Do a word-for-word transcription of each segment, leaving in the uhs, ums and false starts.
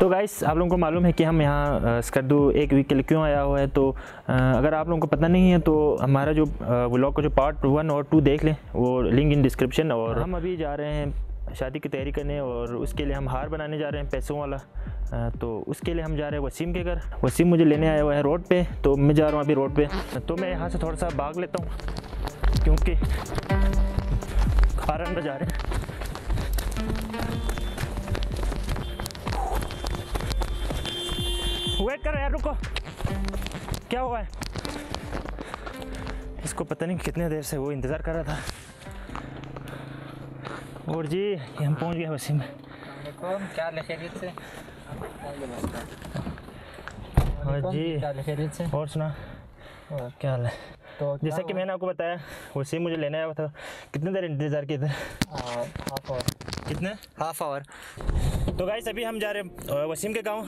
तो गाइस आप लोगों को मालूम है कि हम यहाँ स्कर्दू एक वीक के लिए क्यों आया हुआ है। तो अगर आप लोगों को पता नहीं है तो हमारा जो व्लॉग का जो पार्ट वन और टू देख लें, वो लिंक इन डिस्क्रिप्शन। और हम अभी जा रहे हैं शादी की तैयारी करने और उसके लिए हम हार बनाने जा रहे हैं पैसों वाला। तो उसके लिए हम जा रहे हैं वसीम के घर। वसीम मुझे लेने आया हुआ है रोड पे, तो मैं जा रहा हूँ अभी रोड पे। तो मैं यहाँ से थोड़ा सा भाग लेता हूँ क्योंकि कारण बजा रहे हैं। वेट कर यार, रुको, क्या हुआ है इसको? पता नहीं कितने देर से वो इंतज़ार कर रहा था। और जी हम पहुंच गए वसीम में। क्या खैरियत से? हाँ जी, क्या खैरियत से? और सुना और क्या हाल है? तो जैसे कि मैंने आपको बताया वसीम मुझे लेने आया था, कितने देर इंतज़ार किया था? Half hour. कितने? Half hour. तो गाइस अभी हम जा रहे हैं वसीम के गाँव।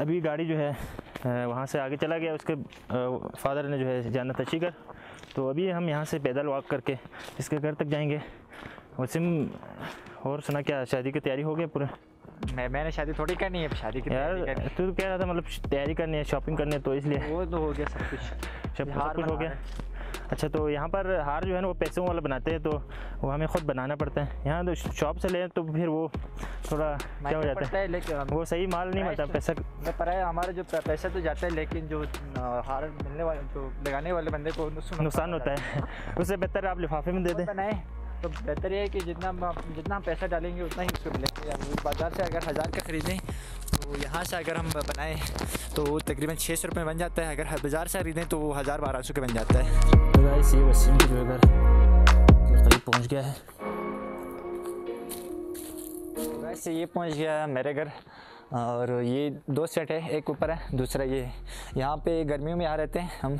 अभी गाड़ी जो है वहाँ से आगे चला गया, उसके फादर ने जो है जाना था शिगर। तो अभी हम यहाँ से पैदल वॉक करके इसके घर तक जाएंगे। वसीम और सुना, क्या शादी की तैयारी हो गई पूरा? मैं मैंने शादी थोड़ी करनी है, शादी की यार। तू कह रहा था मतलब तैयारी करनी है, शॉपिंग करनी है, तो इसलिए वो तो हो गया सब कुछ, सब कुछ हो गया। अच्छा, तो यहाँ पर हार जो है ना वो पैसों वाला बनाते हैं, तो वो हमें खुद बनाना पड़ता है। यहाँ तो शॉप से लें तो फिर वो थोड़ा क्या हो जाता है, लेकिन वो सही माल नहीं मिलता। पैसा पर हमारा जो पैसा तो जाता है, लेकिन जो हार मिलने वाले जो लगाने वाले बंदे को नुकसान होता है। उससे बेहतर आप लिफाफे में दे दें, बनाए तो बेहतर है कि जितना जितना हम पैसा डालेंगे उतना ही उसको मिलेगा। बाज़ार से अगर हज़ार का ख़रीदें तो यहाँ से अगर हम बनाएं तो तकरीबन छः सौ रुपये बन जाता है, अगर बाज़ार से खरीदें तो वो हज़ार बारह सौ के बन जाता है। तो गाइस ये वसीम के घर करीब पहुँच गया है। गाइस ये पहुँच गया है मेरे घर, और ये दो सेट है, एक ऊपर है दूसरा ये। यहाँ पे गर्मियों में यहाँ रहते हैं हम,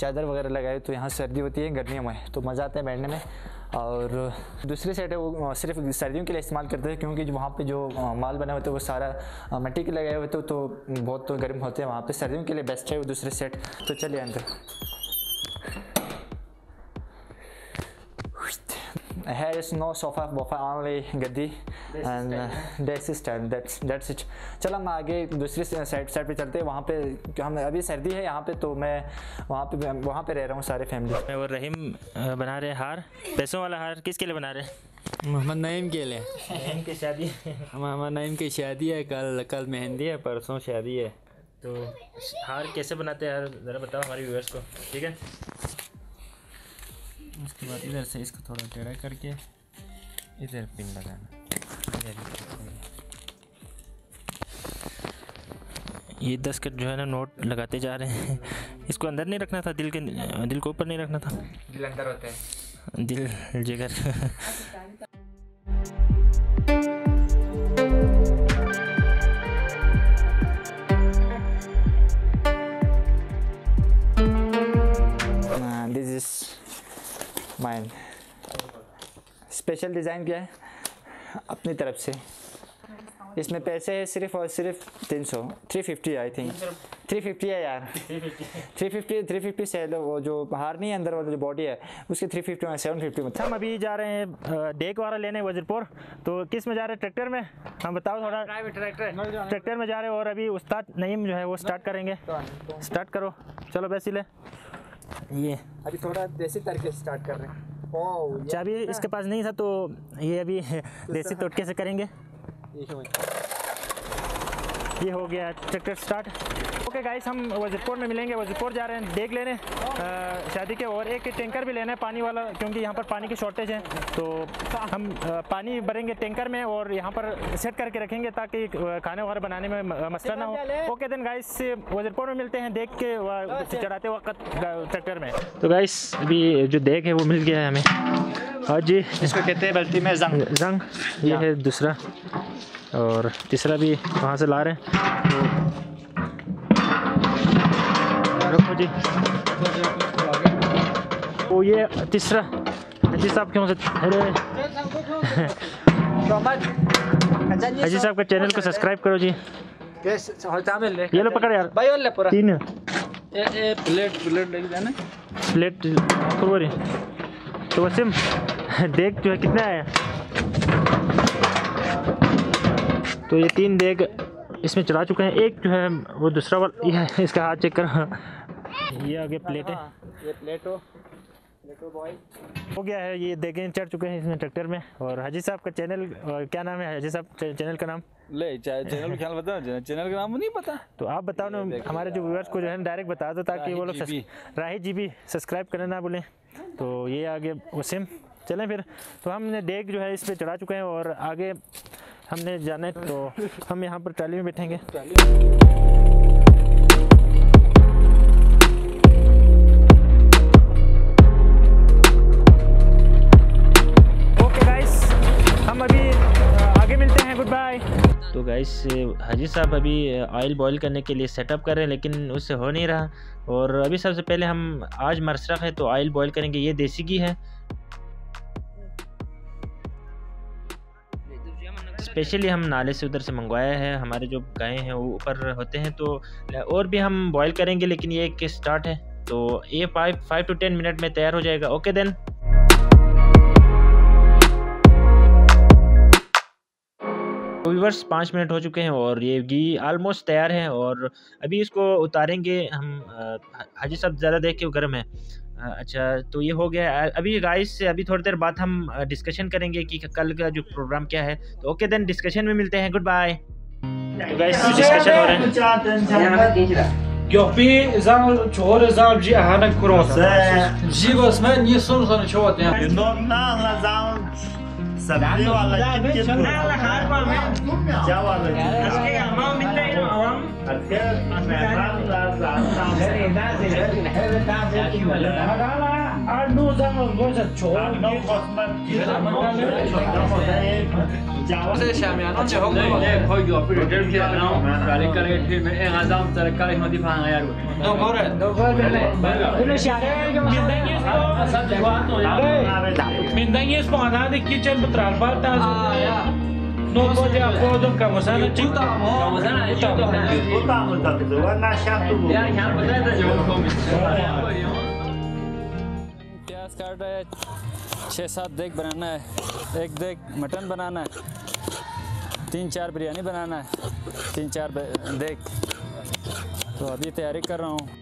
चादर वगैरह लगाए, तो यहाँ सर्दी होती है गर्मियों में, तो मज़ा आता है बैठने में। और दूसरी सेट है वो सिर्फ सर्दियों के लिए इस्तेमाल करते हैं, क्योंकि जो वहाँ पे जो माल बने होते हैं वो सारा मिट्टी के लगाए होते, तो बहुत तो गर्म होते हैं वहाँ पे। सर्दियों के लिए बेस्ट है वो दूसरे सेट। तो चलिए अंदर। Here is no sofa बोफा, only गद्दी and that's style, that's that's it. चलो हम आगे दूसरी साइड साइड पे चलते हैं। वहाँ पे हम अभी सर्दी है यहाँ पे, तो मैं वहाँ पे वहाँ पे रह रहा हूँ सारे फैमिली में। और रहीम बना रहे हैं हार, पैसों वाला हार। किसके लिए बना रहे हैं? मोहम्मद नईम के लिए। नईम की शादी, मोहम्मद नईम की शादी है कल, कल मेहंदी है, परसों शादी है। तो हार कैसे बनाते हैं यार, ज़रा बताओ हमारे व्यूअर्स को, ठीक है? उसके बाद इधर से इसको थोड़ा टेढ़ा करके इधर पिन लगाना। ये दस का जो है ना नोट लगाते जा रहे हैं। इसको अंदर नहीं रखना था, दिल के दिल को ऊपर नहीं रखना था। दिल अंदर होता है, दिल जिगर। This is mine special design. क्या है अपनी तरफ से? इसमें पैसे है सिर्फ और सिर्फ तीन सौ three fifty I think three fifty है यार थ्री फिफ्टी थ्री फिफ्टी से वो जो हार नहीं है अंदर वाला जो बॉडी है उसके थ्री फिफ्टी में सेवन फिफ्टी में। हम अभी जा रहे हैं डेक वाला लेने वजीरपुर। तो किस में जा रहे हैं? ट्रैक्टर में। हम बताओ थोड़ा, ट्रैक्टर ट्रैक्टर में जा रहे हैं। और अभी उस्ताद नईम जो है वो स्टार्ट करेंगे। स्टार्ट करो, चलो वैसे ले ये अभी थोड़ा देसी तरीके से स्टार्ट कर रहे हैं। चाबी इसके पास नहीं था, तो ये अभी देसी तोटके से करेंगे। ये हो गया ट्रैक्टर स्टार्ट। ओके गाइस, हम वजीरपुर में मिलेंगे। वजीरपुर जा रहे हैं देख लेने शादी के, और एक टैंकर भी लेना है पानी वाला, क्योंकि यहाँ पर पानी की शॉर्टेज है। तो हम पानी भरेंगे टैंकर में और यहाँ पर सेट करके रखेंगे ताकि खाने वगैरह बनाने में मसला ना हो। ओके देन गाइस, वजीरपुर में मिलते हैं देख के चढ़ाते वक्त ट्रैक्टर में। तो गाइस अभी जो देख है वो मिल गया है हमें। हाँ जी, इसको कहते हैं बल्टी में जंग। जंग ये है दूसरा, और तीसरा भी वहाँ से ला रहे हैं। रुको जी, वो ये तीसरा। अजीत साहब क्यों से? अजीत साहब के चैनल को सब्सक्राइब करो जी। ये लो पकड़ यार भाई पूरा तीन ए ए प्लेट प्लेट लेके जाना प्लेट पूरी। तो वसीम देख जो है कितना आया, तो ये तीन देख इसमें चला चुके हैं, एक जो है वो दूसरा वाला इसका हाथ चेक कर। ये आगे प्लेट है, ये प्लेट हो हो गया है, ये देखें चढ़ चुके हैं इसमें ट्रैक्टर में। और हाजी साहब का चैनल क्या नाम है हाजी साहब चैनल का नाम? ले चैनल ख्याल बताओ, चैनल का नाम नहीं पता तो आप बताओ ना, हमारे जो व्यूअर्स को जो है डायरेक्ट बता दो ताकि वो लोग राही जी भी सब्सक्राइब करना ना बोले। तो ये आगे वसीम चलें फिर, तो हमने डेग जो है इस पर चढ़ा चुके हैं और आगे हमने जाने, तो हम यहाँ पर ट्राली में बैठेंगे। तो गाइस हाजी साहब अभी ऑयल बॉयल करने के लिए सेटअप कर रहे हैं लेकिन उससे हो नहीं रहा। और अभी सबसे पहले हम आज मसरख है तो ऑयल बॉयल करेंगे, ये देसी घी है स्पेशली, हम नाले से उधर से मंगवाया है, हमारे जो गाय हैं वो ऊपर होते हैं। तो और भी हम बॉयल करेंगे लेकिन ये एक स्टार्ट है, तो ये five five to ten minute में तैयार हो जाएगा। ओके देन व्यूअर्स पाँच मिनट हो चुके हैं और ये घी आलमोस्ट तैयार है और अभी इसको उतारेंगे हम। हाजी साहब ज़्यादा देख के गर्म है। अच्छा तो ये हो गया अभी गाइस, से अभी थोड़ी देर बाद हम डिस्कशन करेंगे कि कल का जो प्रोग्राम क्या है। तो ओके देन डिस्कशन में मिलते हैं, गुड बाय। तो गाइस डिस्कशन हो रहा है क्योंकि जान छोर जान जी हाना करो जी बस मैं ये सुन सुन छोड़ते हैं सभी वाला के वाला हार पर मैं जा वाला इसके अमाम मिलते हैं अवाम अच्छा मेहमान साहब मेरे दादी है दादी की वाला और दो जमा बहुत छोड़ नौ खसमत की जावा से शामियाना जो होगा कोई जो ऑपरेटर के नाम गाड़ी करे थे मैं आजम सरकार हिंदी भांग यार दो गोरे दो गोरे बोले शायर के मतलब सब जवान हो यार मिंदगी इसको आना दे kitchen non podia acolo că măsana ciuta măsana ciuta ciuta măsana ciuta n-a șaptu iar chiar puteai să joci cu mine प्याज काट है, छह सात देग बनाना है, एक देग मटन बनाना है, तीन चार बिरयानी बनाना है, तीन चार देग। तो अभी तैयारी कर रहा हूँ।